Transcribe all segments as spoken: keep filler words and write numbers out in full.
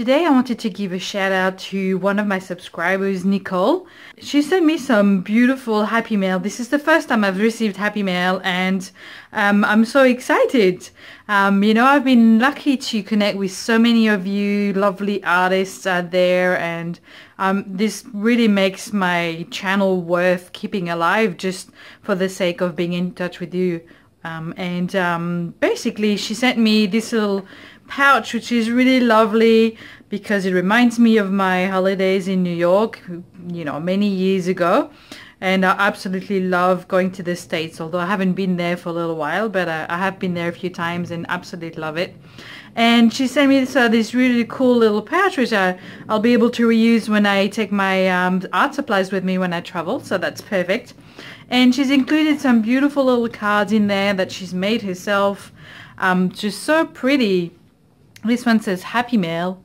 Today I wanted to give a shout out to one of my subscribers, Nicole. She sent me some beautiful happy mail. This is the first time I've received happy mail, and um, I'm so excited. Um, you know, I've been lucky to connect with so many of you lovely artists out there, and um, this really makes my channel worth keeping alive just for the sake of being in touch with you. Um, and um, basically she sent me this little pouch, which is really lovely because it reminds me of my holidays in New York, you know, many years ago. And I absolutely love going to the States, although I haven't been there for a little while, but I, I have been there a few times and absolutely love it. And she sent me this, uh, this really cool little pouch, which I, I'll be able to reuse when I take my um, art supplies with me when I travel, so that's perfect. And she's included some beautiful little cards in there that she's made herself, um, just so pretty. This one says Happy Mail.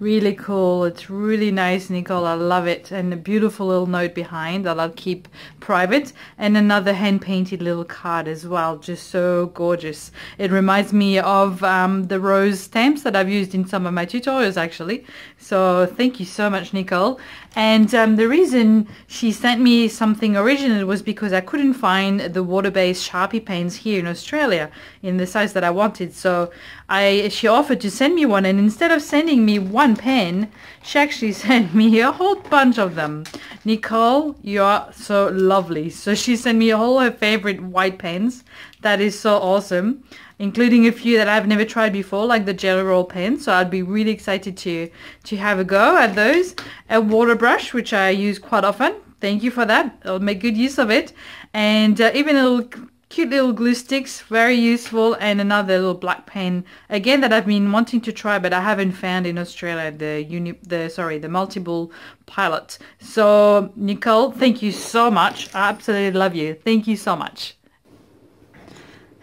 Really cool. It's really nice, Nicole. I love it. And a beautiful little note behind that I'll keep private, and another hand painted little card as well. Just so gorgeous. It reminds me of um, the rose stamps that I've used in some of my tutorials, actually. So thank you so much, Nicole. And um, the reason she sent me something original was because I couldn't find the water-based Sharpie pens here in Australia in the size that I wanted. So I she offered to send me one, and instead of sending me one pen, she actually sent me a whole bunch of them. Nicole, you are so lovely. So she sent me all her favorite white pens. That is so awesome, including a few that I've never tried before, like the jelly roll pen. So I'd be really excited to to have a go at those. A water brush, which I use quite often. Thank you for that. I'll make good use of it. And uh, even a little cute little glue sticks, very useful, and another little black pen again that I've been wanting to try, but I haven't found in Australia the uni the sorry the multiple pilot. So Nicole, thank you so much. I absolutely love you. Thank you so much.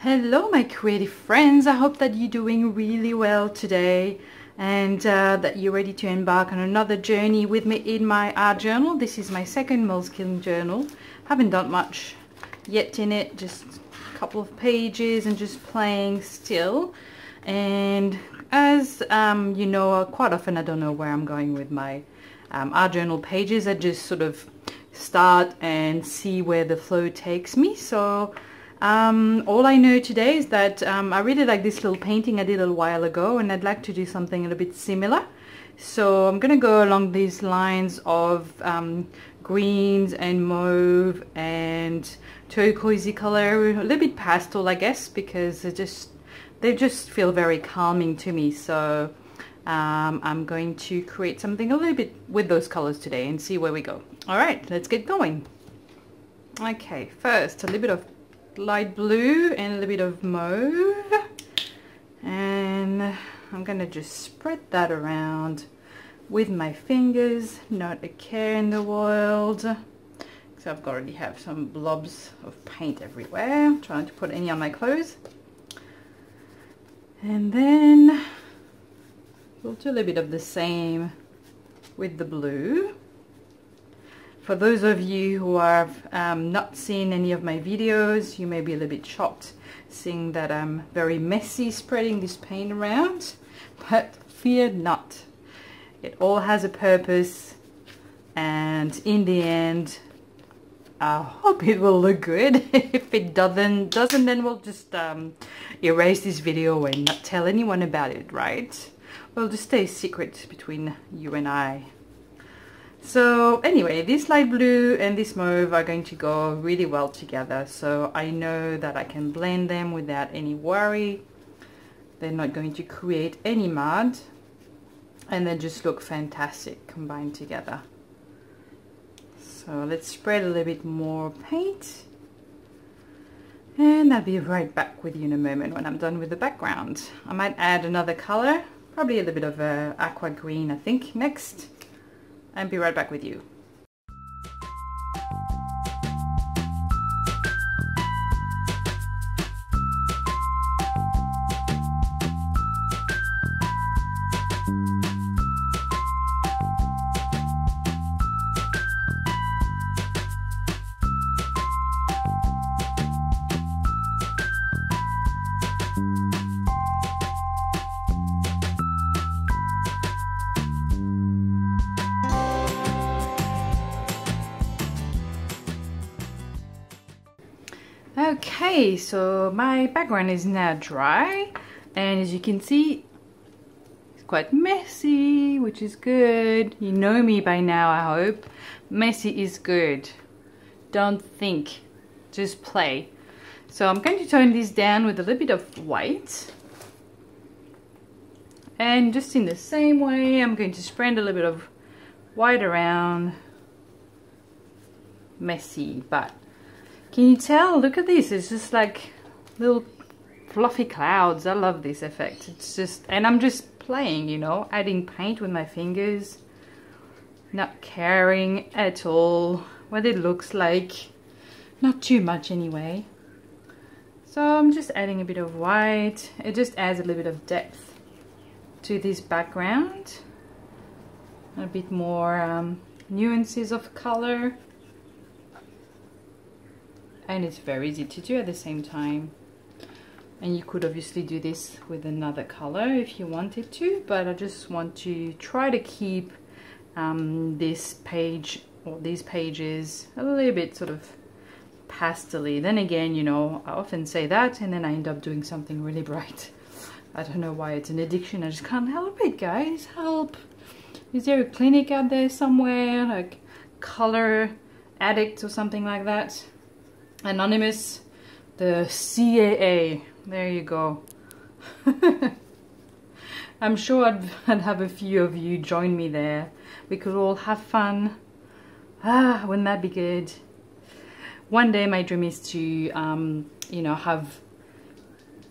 Hello, my creative friends. I hope that you're doing really well today, and uh, that you're ready to embark on another journey with me in my art journal. This is my second Moleskine journal. Haven't done much yet in it, just a couple of pages and just playing still. And as um, you know, quite often I don't know where I'm going with my um, art journal pages. I just sort of start and see where the flow takes me. So um, all I know today is that um, I really like this little painting I did a little while ago, and I'd like to do something a little bit similar. So I'm gonna go along these lines of um, greens and mauve and turquoisey color, a little bit pastel, I guess, because they just they just feel very calming to me. So um, I'm going to create something a little bit with those colors today and see where we go. All right, let's get going. Okay, first a little bit of light blue and a little bit of mauve, and I'm gonna just spread that around with my fingers, not a care in the world. So I've already have some blobs of paint everywhere. I'm trying to put any on my clothes. And then we'll do a little bit of the same with the blue. For those of you who have um, not seen any of my videos, you may be a little bit shocked seeing that I'm very messy spreading this paint around, but fear not. It all has a purpose, and in the end I hope it will look good. If it doesn't, doesn't then we'll just um, erase this video and not tell anyone about it, right? We'll just stay secret between you and I. So anyway, this light blue and this mauve are going to go really well together. So I know that I can blend them without any worry. They're not going to create any mud, and they just look fantastic combined together. So let's spread a little bit more paint, and I'll be right back with you in a moment when I'm done with the background. I might add another color, probably a little bit of uh, aqua green, I think, next, and be right back with you. Okay, so my background is now dry, and as you can see, it's quite messy, which is good. You know me by now, I hope. Messy is good. Don't think, just play. So I'm going to tone this down with a little bit of white. And just in the same way, I'm going to spread a little bit of white around. Messy, but can you tell? Look at this, it's just like little fluffy clouds. I love this effect. It's just, and I'm just playing, you know, adding paint with my fingers, not caring at all what it looks like, not too much anyway. So I'm just adding a bit of white. It just adds a little bit of depth to this background, a bit more um, nuances of color. And it's very easy to do at the same time. And you could obviously do this with another color if you wanted to, but I just want to try to keep um, this page or these pages a little bit sort of pastely. Then again, you know, I often say that and then I end up doing something really bright. I don't know why, it's an addiction. I just can't help it, guys. Help. Is there a clinic out there somewhere, like color addicts or something like that? Anonymous, the C A A, there you go. I'm sure I'd, I'd have a few of you join me there. We could all have fun. Ah, wouldn't that be good? One day my dream is to, um, you know, have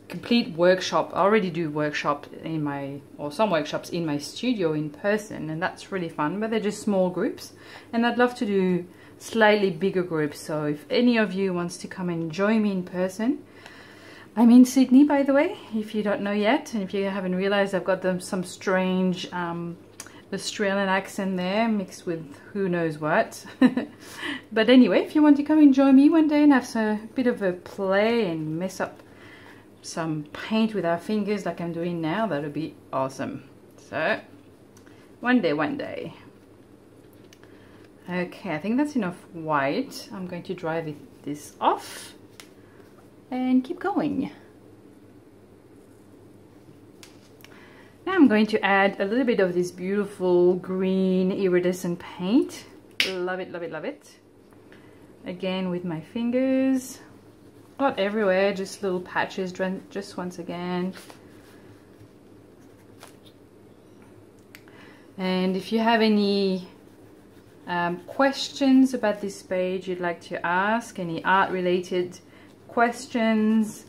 complete workshop. I already do workshop in my, or some workshops in my studio in person, and that's really fun, but they're just small groups, and I'd love to do slightly bigger groups. So if any of you wants to come and join me in person, I'm in Sydney, by the way, if you don't know yet, and if you haven't realized, I've got them some strange um, Australian accent there mixed with who knows what. But anyway, if you want to come and join me one day and have a bit of a play and mess up some paint with our fingers like I'm doing now, that'll be awesome. So one day, one day. Okay, I think that's enough white. I'm going to dry this off and keep going. Now I'm going to add a little bit of this beautiful green iridescent paint. Love it, love it, love it. Again with my fingers. Not everywhere, just little patches, just once again. And if you have any Um, questions about this page you'd like to ask, any art related questions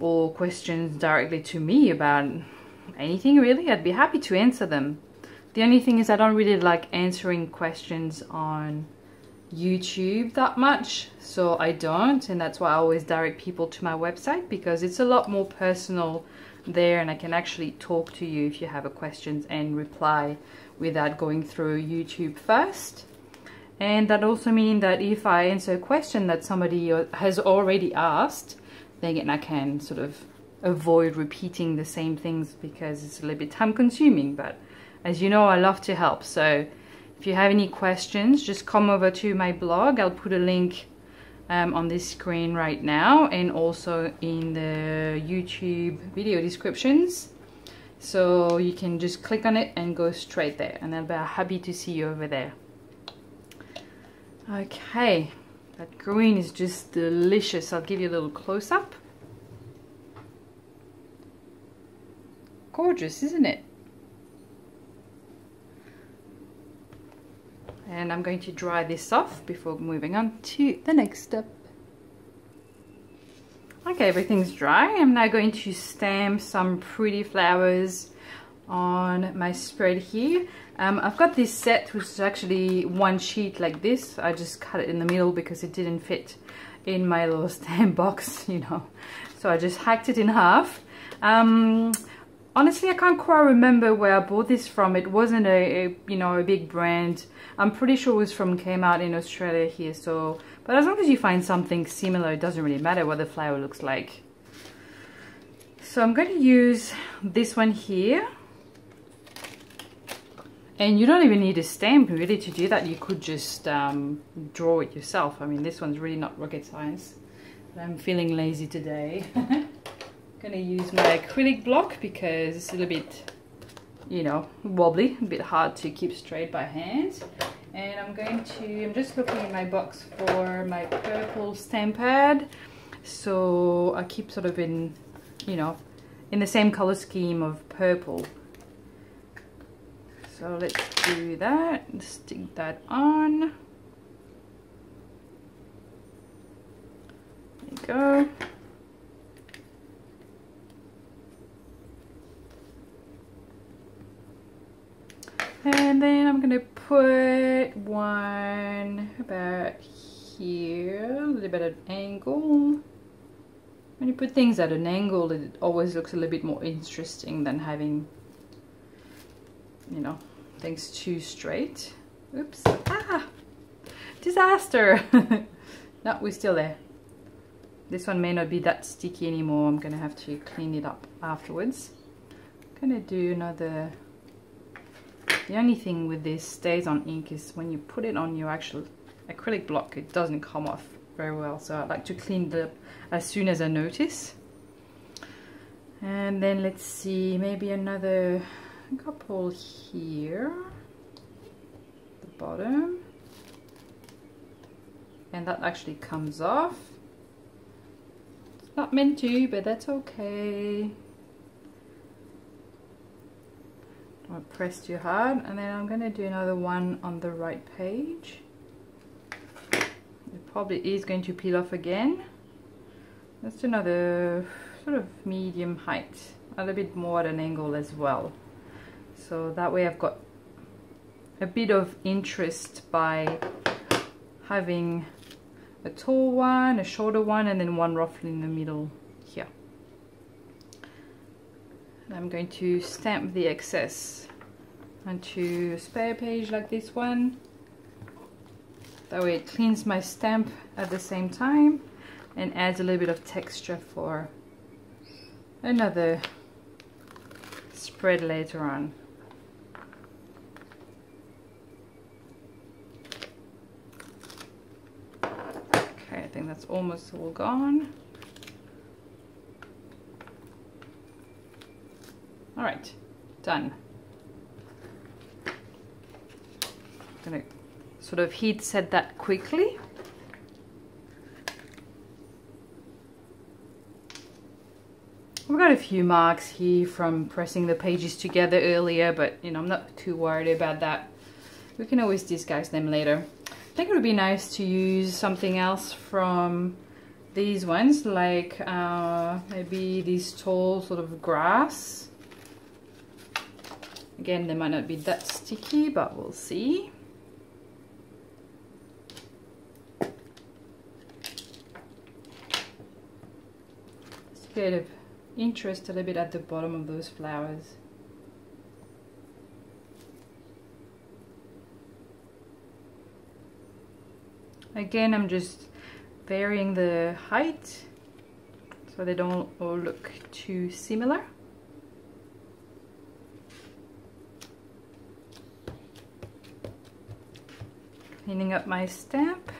or questions directly to me about anything really, I'd be happy to answer them. The only thing is I don't really like answering questions on YouTube that much, so I don't, and that's why I always direct people to my website, because it's a lot more personal there, and I can actually talk to you if you have a questions and reply without going through YouTube first. And that also means that if I answer a question that somebody has already asked, then I can sort of avoid repeating the same things because it's a little bit time consuming. But as you know, I love to help. So if you have any questions, just come over to my blog. I'll put a link Um, on this screen right now, and also in the YouTube video descriptions, so you can just click on it and go straight there, and I'll be happy to see you over there. Okay, that green is just delicious. I'll give you a little close-up. Gorgeous, isn't it? And I'm going to dry this off before moving on to the next step. Okay, everything's dry. I'm now going to stamp some pretty flowers on my spread here. Um, I've got this set, which is actually one sheet like this. I just cut it in the middle because it didn't fit in my little stamp box, you know. So I just hacked it in half. Um, Honestly, I can't quite remember where I bought this from. It wasn't a, a, you know, a big brand. I'm pretty sure it was from Kmart in Australia here. So, but as long as you find something similar, it doesn't really matter what the flower looks like. So I'm going to use this one here. And you don't even need a stamp really to do that. You could just um, draw it yourself. I mean, this one's really not rocket science. I'm feeling lazy today. I'm gonna use my acrylic block because it's a little bit, you know, wobbly, a bit hard to keep straight by hand. And I'm going to, I'm just looking in my box for my purple stamp pad. So I keep sort of in, you know, in the same color scheme of purple. So let's do that, stick that on. There you go. And then I'm gonna put one about here, a little bit at an angle. When you put things at an angle, it always looks a little bit more interesting than having, you know, things too straight. Oops, ah, disaster. No, we're still there. This one may not be that sticky anymore. I'm gonna have to clean it up afterwards. I'm gonna do another. The only thing with this stays on ink is when you put it on your actual acrylic block, it doesn't come off very well, so I like to clean it up as soon as I notice. And then let's see, maybe another couple here at the bottom, and that actually comes off. It's not meant to, but that's okay. I press too hard. And then I'm going to do another one on the right page. It probably is going to peel off again. That's another sort of medium height, a little bit more at an angle as well, so that way I've got a bit of interest by having a tall one, a shorter one, and then one roughly in the middle here. I'm going to stamp the excess onto a spare page like this one. That way it cleans my stamp at the same time and adds a little bit of texture for another spread later on. Okay, I think that's almost all gone. All right, done. I'm gonna sort of heat set that quickly. We've got a few marks here from pressing the pages together earlier, but you know, I'm not too worried about that. We can always disguise them later. I think it would be nice to use something else from these ones, like uh, maybe these tall sort of grass. Again, they might not be that sticky, but we'll see. Just a bit of interest, a little bit at the bottom of those flowers. Again, I'm just varying the height so they don't all look too similar. Cleaning up my stamp.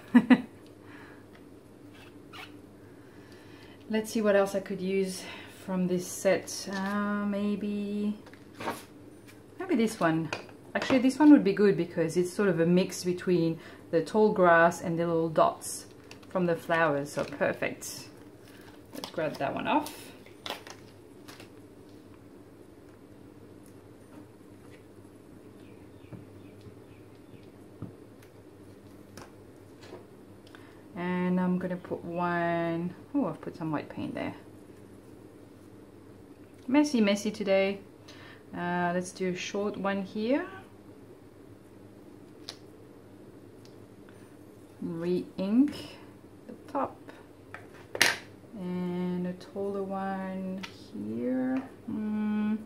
Let's see what else I could use from this set. Uh, maybe, maybe this one. Actually, this one would be good because it's sort of a mix between the tall grass and the little dots from the flowers. So perfect. Let's grab that one off. And I'm gonna put one, oh, I've put some white paint there. Messy, messy today. Uh, let's do a short one here. Re-ink the top. And a taller one here. Mm,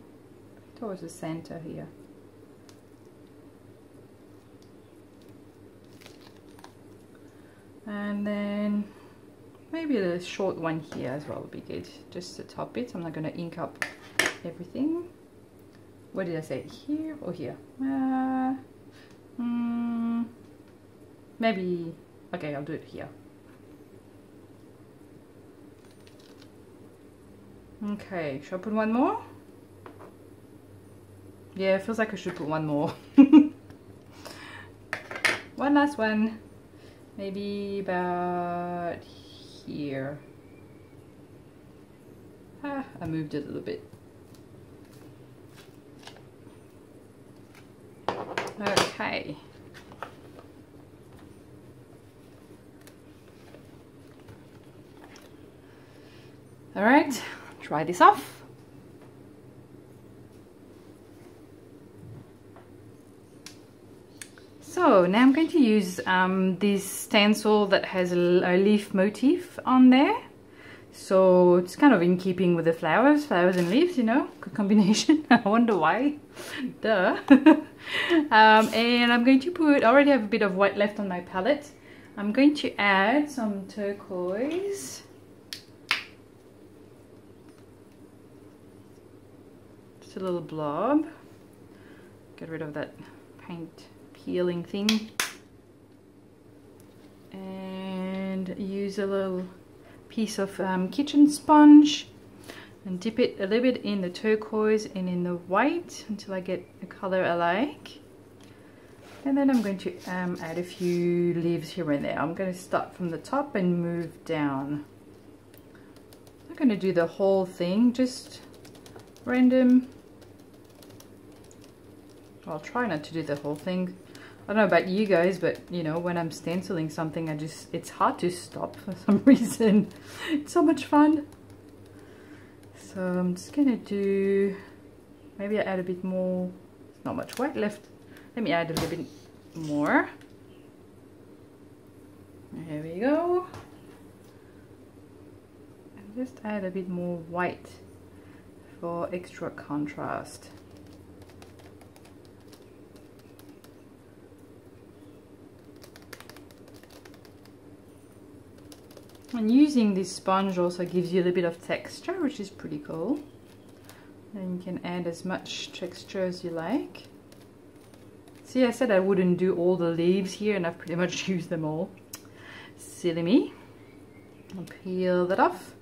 towards the center here. And then maybe a short one here as well would be good, just to top it. I'm not going to ink up everything. What did I say, here or here? Uh, mm, maybe, okay, I'll do it here. Okay, should I put one more? Yeah, it feels like I should put one more. One last one. Maybe about here. Ah, I moved it a little bit. Okay. All right, try this off. So now I'm going to use um, this stencil that has a leaf motif on there. So it's kind of in keeping with the flowers, flowers and leaves, you know, good combination. I wonder why, duh. um, and I'm going to put, I already have a bit of white left on my palette. I'm going to add some turquoise. Just a little blob. Get rid of that paint peeling thing, and use a little piece of um, kitchen sponge and dip it a little bit in the turquoise and in the white until I get a color I like. And then I'm going to um, add a few leaves here and there. I'm going to start from the top and move down. I'm not going to do the whole thing, just random. I'll try not to do the whole thing. I don't know about you guys, but you know, when I'm stenciling something, I just, it's hard to stop for some reason. It's so much fun. So I'm just gonna do, maybe I add a bit more, not much white left. Let me add a little bit more. There we go. And just add a bit more white for extra contrast. And using this sponge also gives you a little bit of texture, which is pretty cool. And you can add as much texture as you like. See, I said I wouldn't do all the leaves here, and I've pretty much used them all. Silly me. I'll peel that off.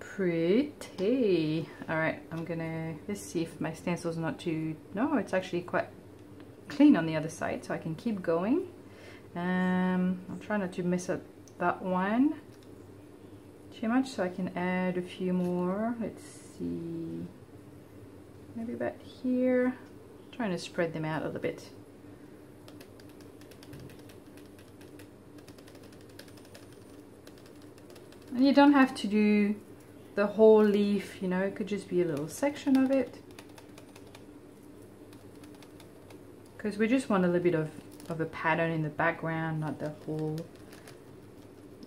Pretty. Alright, I'm gonna, let's see if my stencil's not too, no, it's actually quite clean on the other side, so I can keep going. Um, I'll try not to mess up that one too much, so I can add a few more. Let's see, maybe about here. I'm trying to spread them out a little bit. And you don't have to do the whole leaf, you know, it could just be a little section of it, because we just want a little bit of, of a pattern in the background, not the whole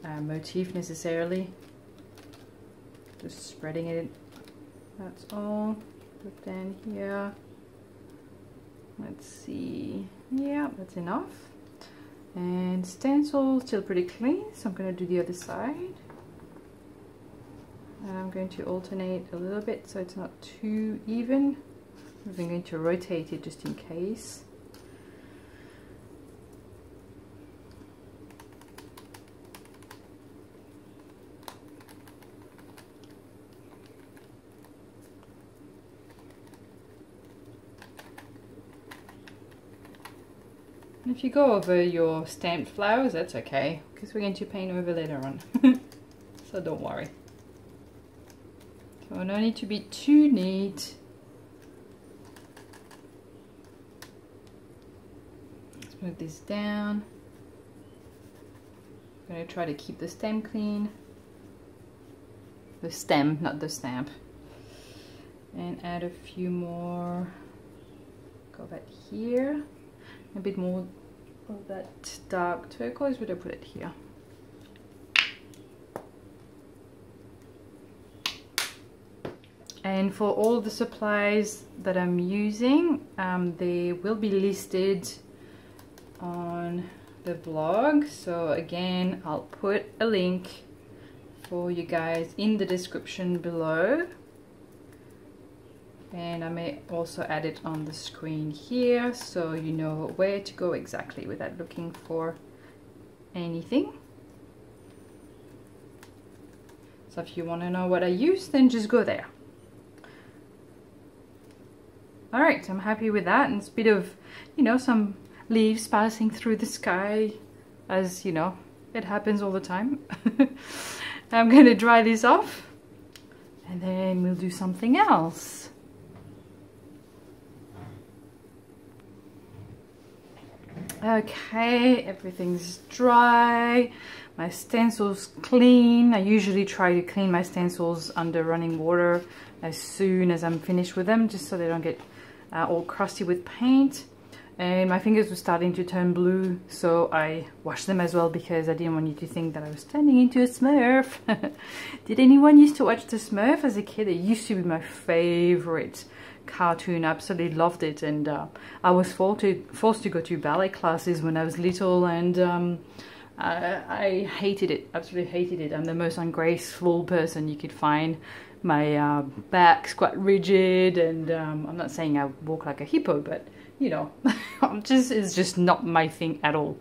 uh, motif necessarily. Just spreading it, that's all. Put down here, let's see, yeah, that's enough. And stencil still pretty clean, so I'm going to do the other side, and I'm going to alternate a little bit so it's not too even. I'm going to rotate it just in case. If you go over your stamped flowers, that's okay, because we're going to paint over later on. So don't worry. So no need to be too neat. Let's move this down. I'm going to try to keep the stem clean. The stem, not the stamp. And add a few more. Go back here. A bit more of that dark turquoise, would I put it here? And for all the supplies that I'm using, um, they will be listed on the blog. So again, I'll put a link for you guys in the description below. And I may also add it on the screen here, so you know where to go exactly without looking for anything. So if you want to know what I use, then just go there. All right, I'm happy with that, and it's a bit of, you know, some leaves passing through the sky, as you know, it happens all the time. I'm gonna dry this off and then we'll do something else. Okay, everything's dry, my stencil's clean. I usually try to clean my stencils under running water as soon as I'm finished with them, just so they don't get uh, all crusty with paint. And my fingers were starting to turn blue, so I washed them as well, because I didn't want you to think that I was turning into a Smurf. Did anyone used to watch the Smurf as a kid? It used to be my favorite cartoon. I absolutely loved it, and uh, I was to, forced to go to ballet classes when I was little, and um, I, I hated it, absolutely hated it. I'm the most ungraceful person you could find. My uh, back's quite rigid, and um, I'm not saying I walk like a hippo, but you know, I'm just, it's just not my thing at all.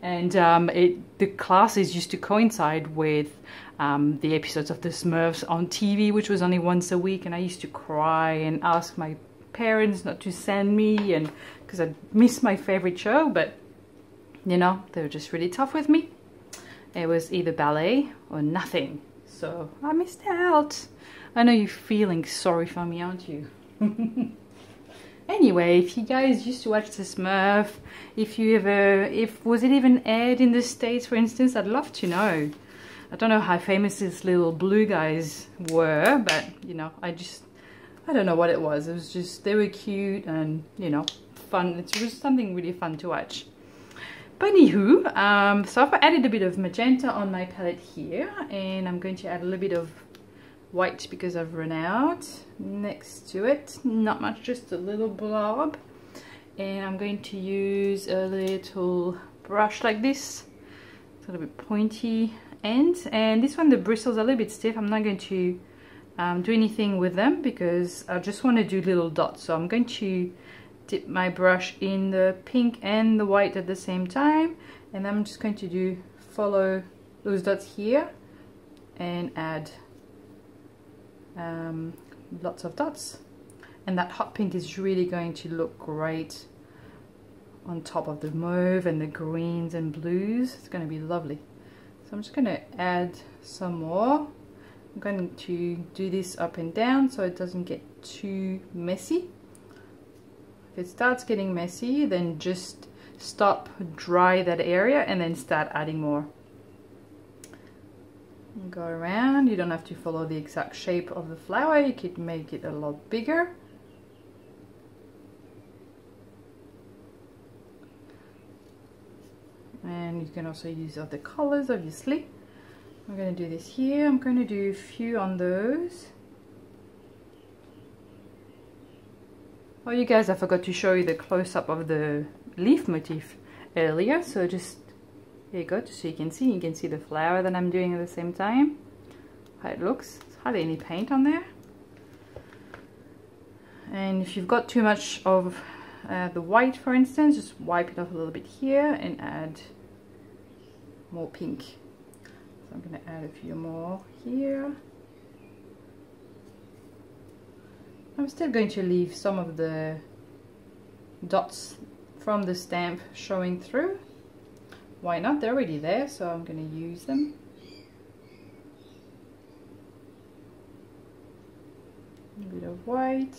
And um, it, the classes used to coincide with um, the episodes of the Smurfs on T V, which was only once a week, and I used to cry and ask my parents not to send me, and because I missed my favorite show. But you know, they were just really tough with me. It was either ballet or nothing, so I missed out. I know you're feeling sorry for me, aren't you? Anyway, if you guys used to watch the Smurf, if you ever, if was it even aired in the States, for instance, I'd love to know. I don't know how famous these little blue guys were, but you know, I just, I don't know what it was. It was just, they were cute and, you know, fun. It was something really fun to watch. But anywho, um, so I've added a bit of magenta on my palette here, and I'm going to add a little bit of white because I've run out next to it. Not much, just a little blob. And I'm going to use a little brush like this, it's a little bit pointy end, and this one, the bristles are a little bit stiff. I'm not going to um, do anything with them because I just want to do little dots. So I'm going to dip my brush in the pink and the white at the same time, and I'm just going to do follow those dots here and add um lots of dots. And that hot pink is really going to look great on top of the mauve and the greens and blues. It's going to be lovely. So I'm just going to add some more. I'm going to do this up and down so it doesn't get too messy. If it starts getting messy, then just stop, dry that area, and then start adding more. Go around. You don't have to follow the exact shape of the flower, you could make it a lot bigger. And you can also use other colors, obviously. I'm going to do this here. I'm going to do a few on those. Oh, you guys, I forgot to show you the close-up of the leaf motif earlier, so just there you go, just so you can see. You can see the flower that I'm doing at the same time, how it looks. There's hardly any paint on there. And if you've got too much of uh, the white, for instance, just wipe it off a little bit here and add more pink. So I'm going to add a few more here. I'm still going to leave some of the dots from the stamp showing through. Why not? They're already there, so I'm going to use them. A bit of white.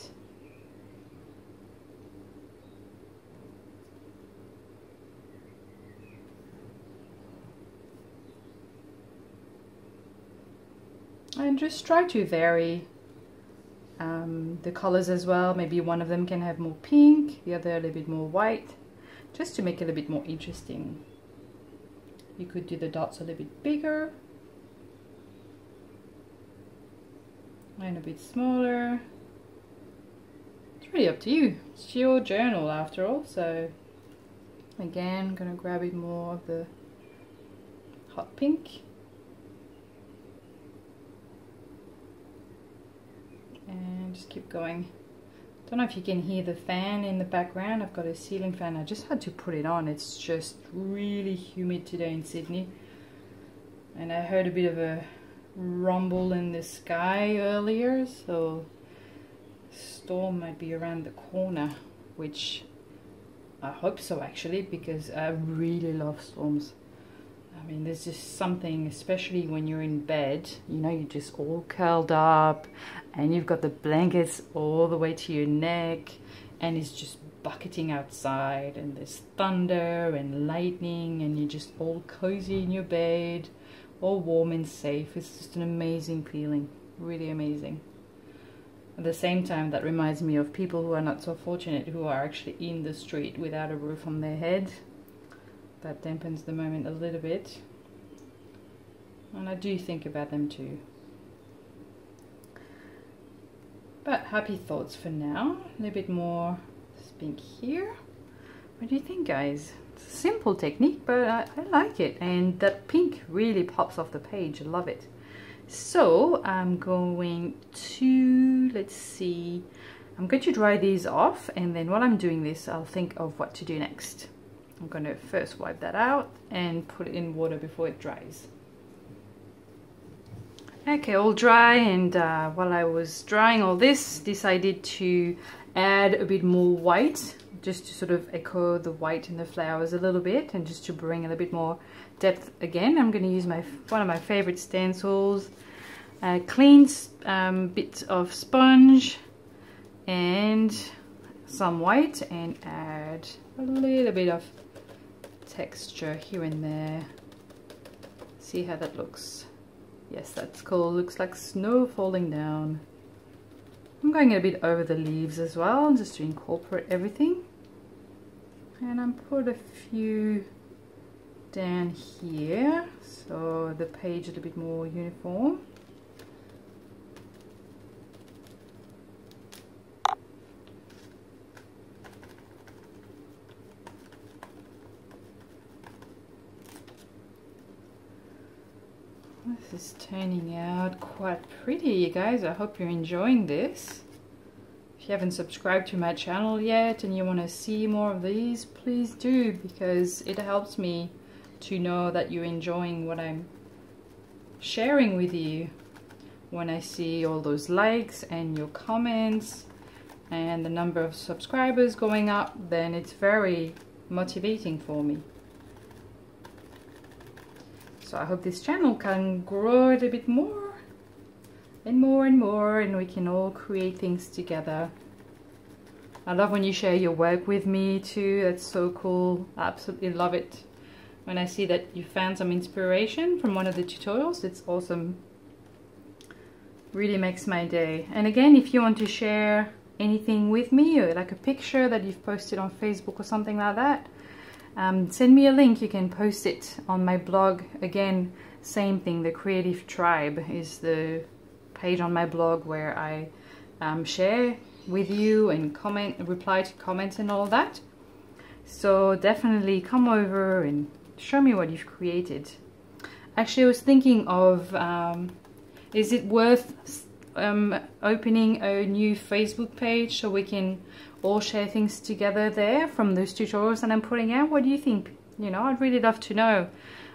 And just try to vary um, the colors as well. Maybe one of them can have more pink, the other a little bit more white, just to make it a bit more interesting. You could do the dots a little bit bigger and a bit smaller. It's really up to you. It's your journal after all. So again, I'm going to grab a bit more of the hot pink and just keep going. Don't know if you can hear the fan in the background. I've got a ceiling fan. I just had to put it on. It's just really humid today in Sydney, and I heard a bit of a rumble in the sky earlier, so store might be around the corner, which I hope so actually, because I really love storms. I mean, there's just something, especially when you're in bed, you know, you're just all curled up and you've got the blankets all the way to your neck and it's just bucketing outside and there's thunder and lightning and you're just all cozy in your bed, all warm and safe. It's just an amazing feeling, really amazing. At the same time, that reminds me of people who are not so fortunate, who are actually in the street without a roof on their head. That dampens the moment a little bit, and I do think about them too. But happy thoughts for now. A little bit more spink here. What do you think, guys? It's a simple technique, but I, I like it, and that pink really pops off the page. I love it. So I'm going to, let's see, I'm going to dry these off, and then while I'm doing this, I'll think of what to do next. I'm going to first wipe that out and put it in water before it dries. Okay, all dry, and uh, while I was drying all this, decided to add a bit more white, just to sort of echo the white in the flowers a little bit, and just to bring a little bit more depth again. I'm going to use my one of my favorite stencils, a clean um, bit of sponge and some white, and add a little bit of texture here and there. See how that looks? Yes, that's cool. Looks like snow falling down. I'm going a bit over the leaves as well, just to incorporate everything. And I'm put a few down here, so the page is a bit more uniform. This is turning out quite pretty, you guys. I hope you're enjoying this. If you haven't subscribed to my channel yet and you want to see more of these, please do, because it helps me to know that you're enjoying what I'm sharing with you when I see all those likes and your comments and the number of subscribers going up. Then it's very motivating for me. So I hope this channel can grow it a bit more and more and more, and we can all create things together. I love when you share your work with me too. That's so cool. I absolutely love it. When I see that you found some inspiration from one of the tutorials, it's awesome. Really makes my day. And again, if you want to share anything with me, or like a picture that you've posted on Facebook or something like that, Um, send me a link. You can post it on my blog. Again, same thing, the Creative Tribe is the page on my blog where I um, share with you and comment, reply to comments and all that. So definitely come over and show me what you've created. Actually, I was thinking of, um, is it worth um, opening a new Facebook page so we can all share things together there from those tutorials that I'm putting out? What do you think? You know, I'd really love to know.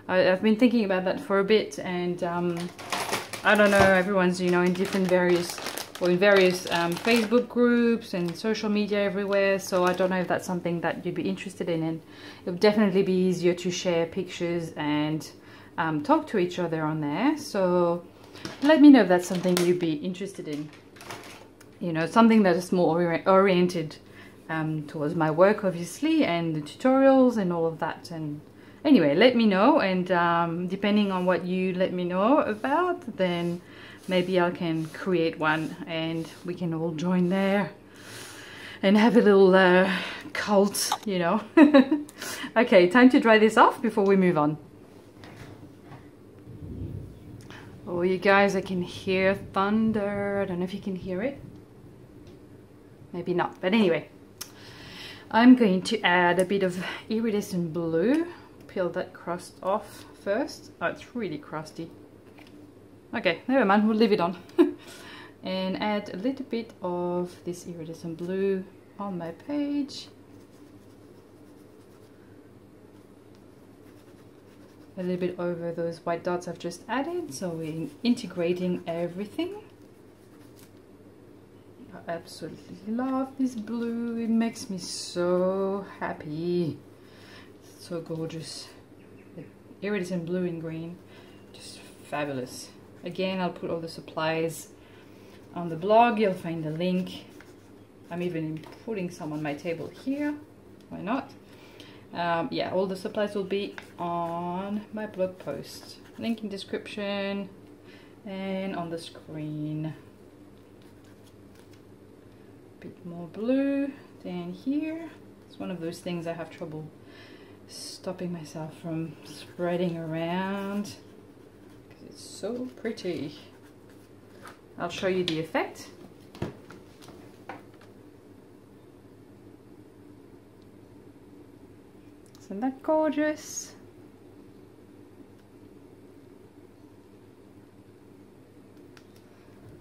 I, I've been thinking about that for a bit, and um, I don't know, everyone's, you know, in different various, or in various um, Facebook groups and social media everywhere, so I don't know if that's something that you'd be interested in, and it would definitely be easier to share pictures and um, talk to each other on there. So let me know if that's something you'd be interested in. You know, something that is more ori oriented um, towards my work, obviously, and the tutorials and all of that. And anyway, let me know, and um, depending on what you let me know about, then maybe I can create one and we can all join there and have a little uh, cult, you know. Okay, time to dry this off before we move on. Oh, you guys, I can hear thunder. I don't know if you can hear it. Maybe not, but anyway, I'm going to add a bit of iridescent blue. Peel that crust off first. Oh, it's really crusty. Okay, never mind, we'll leave it on. And add a little bit of this iridescent blue on my page. A little bit over those white dots I've just added, so we're integrating everything. absolutely love this blue. It makes me so happy. It's so gorgeous. The iridescent blue and green, just fabulous. Again, I'll put all the supplies on the blog. You'll find the link. I'm even putting some on my table here. Why not? Um, yeah, all the supplies will be on my blog post. Link in description and on the screen. A bit more blue down here. It's one of those things I have trouble stopping myself from spreading around because it's so pretty. I'll show you the effect. Isn't that gorgeous?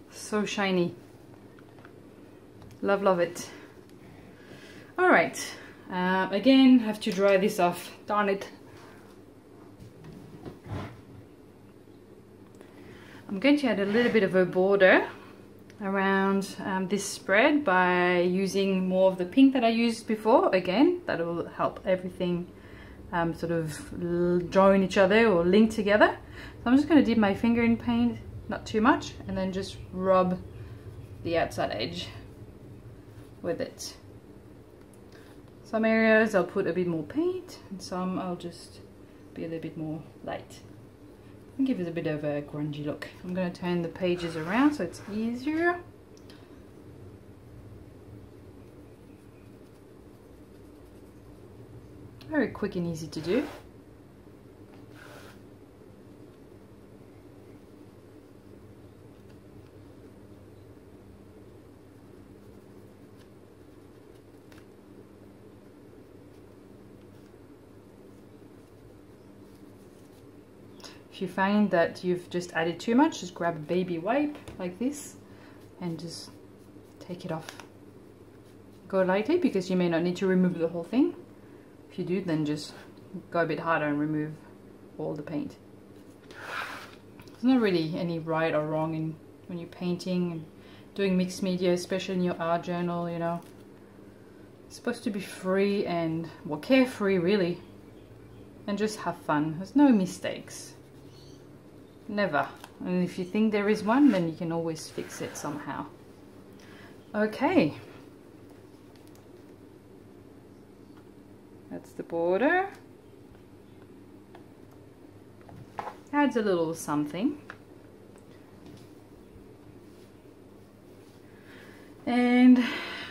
So shiny. Love, love it. All right. Uh, again, have to dry this off. Darn it. I'm going to add a little bit of a border around um, this spread by using more of the pink that I used before. Again, that will help everything um, sort of join each other or link together. So I'm just going to dip my finger in paint, not too much, and then just rub the outside edge with it. Some areas I'll put a bit more paint and some I'll just be a little bit more light. Give it a bit of a grungy look. I'm going to turn the pages around so it's easier. Very quick and easy to do. If you find that you've just added too much, just grab a baby wipe like this and just take it off. Go lightly because you may not need to remove the whole thing. If you do, then just go a bit harder and remove all the paint. There's not really any right or wrong in when you're painting and doing mixed media, especially in your art journal, you know. It's supposed to be free and, well, carefree really, and just have fun. There's no mistakes. Never. And if you think there is one, then you can always fix it somehow. Okay. That's the border. Adds a little something. And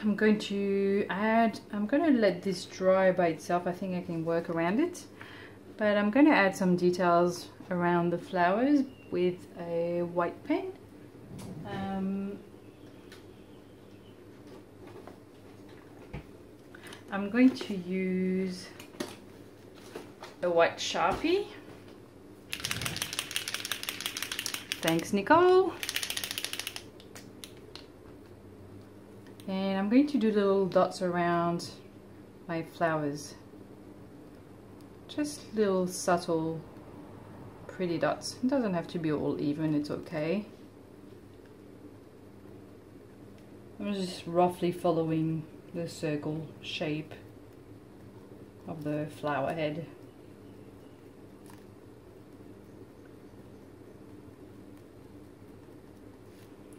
I'm going to add, I'm going to let this dry by itself. I think I can work around it. But I'm going to add some details around the flowers with a white pen. Um, I'm going to use a white Sharpie. Thanks, Nicole. And I'm going to do little dots around my flowers. Just little subtle pretty dots. It doesn't have to be all even, it's okay. I'm just roughly following the circle shape of the flower head.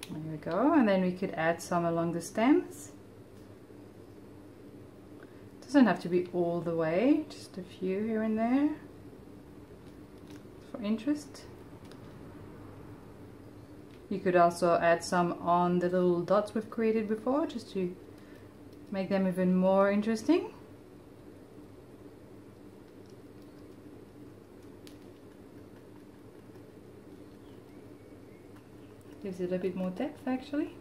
There we go, and then we could add some along the stems. It doesn't have to be all the way, just a few here and there. Interest. You could also add some on the little dots we've created before just to make them even more interesting. Gives it a bit more depth actually.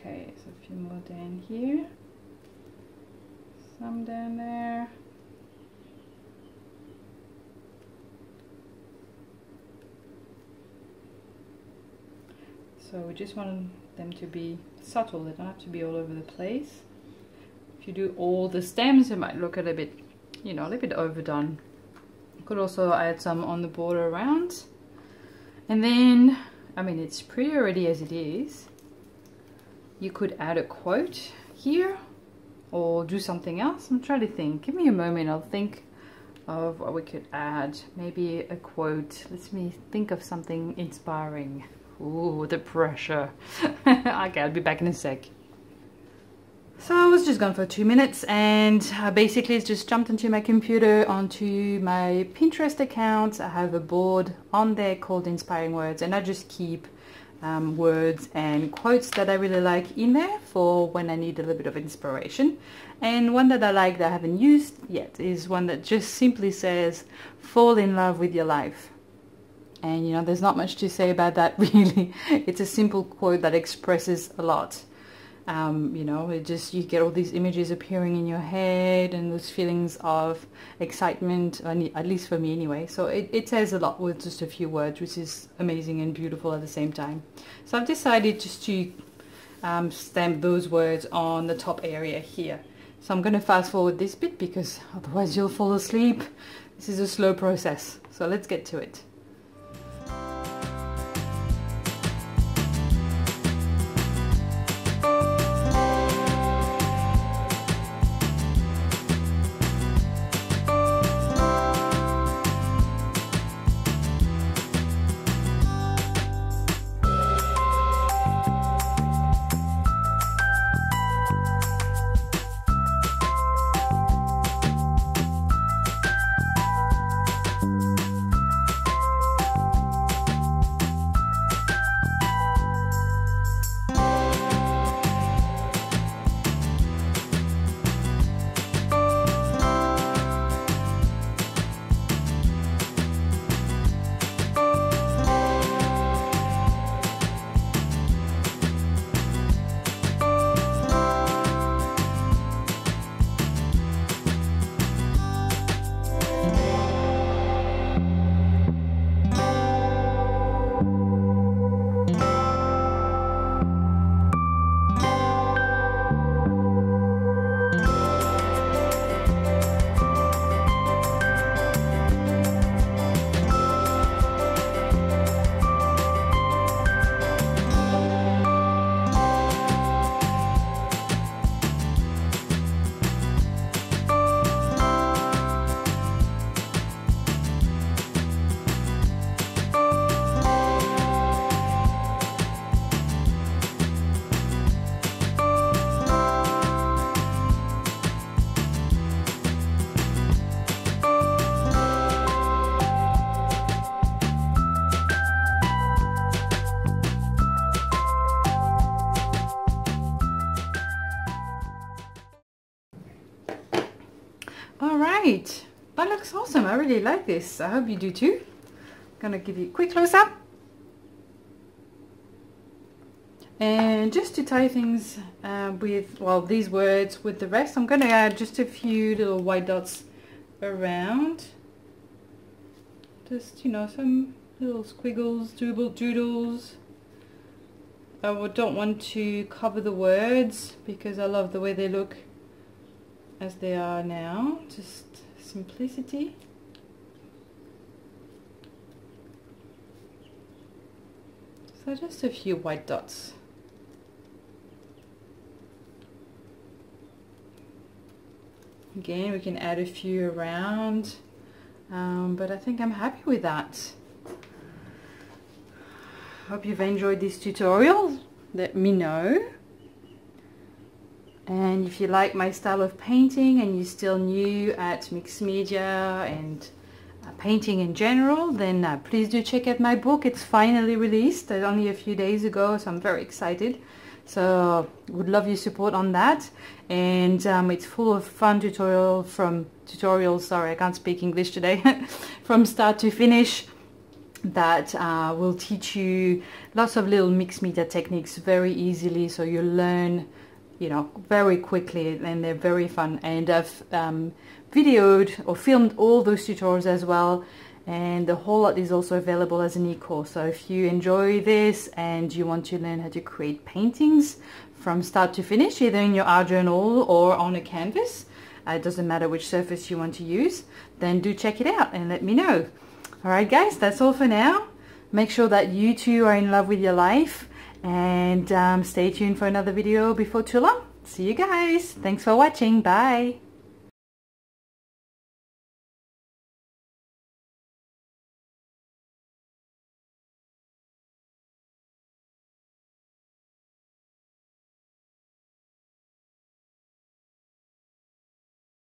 Okay, so a few more down here, some down there. So we just want them to be subtle, they don't have to be all over the place. If you do all the stems, it might look a little bit, you know, a little bit overdone. Could also add some on the border around. And then, I mean, it's pretty already as it is. You could add a quote here or do something else. I'm trying to think. Give me a moment. I'll think of what we could add. Maybe a quote. Let me think of something inspiring. Ooh, the pressure. Okay, I'll be back in a sec. So I was just gone for two minutes and I basically just jumped into my computer, onto my Pinterest account. I have a board on there called Inspiring Words, and I just keep um, words and quotes that I really like in there for when I need a little bit of inspiration. And one that I like that I haven't used yet is one that just simply says, fall in love with your life. And you know, there's not much to say about that really. It's a simple quote that expresses a lot. Um, you know, it just, you get all these images appearing in your head and those feelings of excitement, at least for me anyway. So it, it says a lot with just a few words, which is amazing and beautiful at the same time. So I've decided just to um, stamp those words on the top area here. So I'm going to fast forward this bit because otherwise you'll fall asleep. This is a slow process. So let's get to it. Alright, that looks awesome. I really like this. I hope you do too. I'm gonna give you a quick close up. And just to tie things uh, with, well, these words with the rest, I'm gonna add just a few little white dots around. Just, you know, some little squiggles, doodle doodles. I don't want to cover the words because I love the way they look as they are now, just simplicity. So just a few white dots. Again, we can add a few around, um, but I think I'm happy with that. Hope you've enjoyed this tutorial. Let me know. And if you like my style of painting and you're still new at mixed media and uh, painting in general, then uh, please do check out my book. It's finally released only a few days ago, so I'm very excited. So would love your support on that. And um, it's full of fun tutorial from tutorials, sorry I can't speak English today, from start to finish, that uh, will teach you lots of little mixed media techniques very easily, so you learn, you know, very quickly, and they're very fun. And I've um, videoed or filmed all those tutorials as well, and the whole lot is also available as an e-course. So if you enjoy this and you want to learn how to create paintings from start to finish, either in your art journal or on a canvas, Uh, it doesn't matter which surface you want to use, then do check it out and let me know. Alright guys, that's all for now. Make sure that you too are in love with your life, and um, stay tuned for another video before too long. See you guys. Thanks for watching. Bye.